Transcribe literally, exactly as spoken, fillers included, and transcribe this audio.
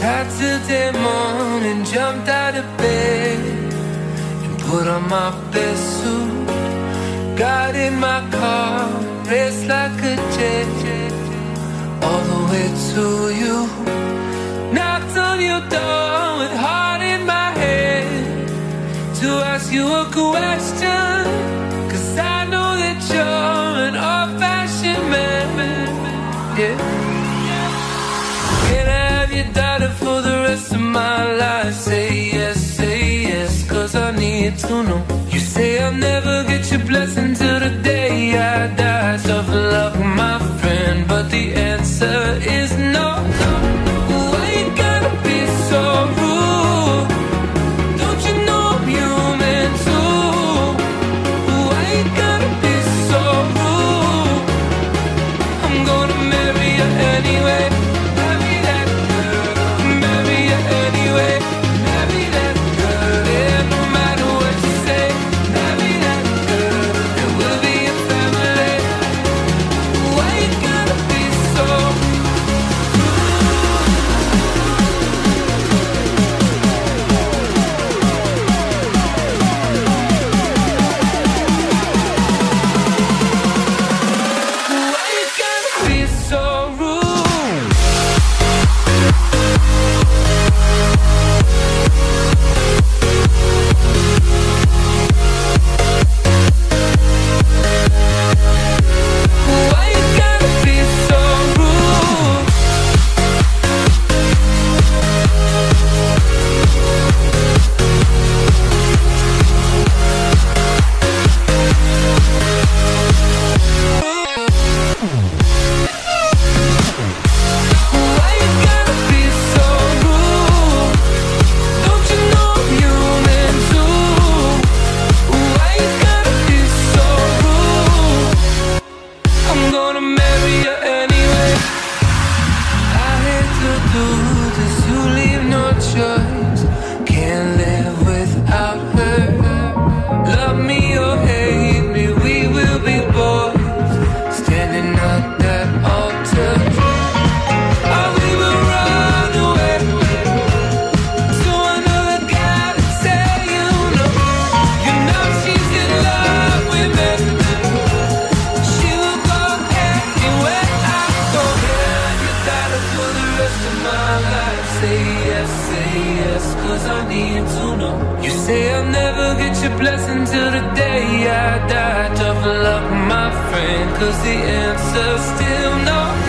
Saturday morning, jumped out of bed and put on my best suit. Got in my car, raced like a jet, all the way to you. Knocked on your door with heart in my head to ask you a question, 'cause I know that you're an old-fashioned man, yeah. For the rest of my life, say yes, say yes, 'cause I need to know. You say I'll never get your blessing till the day I die. Tough luck, my friend, but the answer is no, no. Why you gotta be so rude? Don't you know I'm human too? Why you gotta be so rude? I'm gonna marry you anyway. Blessing till the day I die. Tough luck, my friend, 'cause the answer's still no.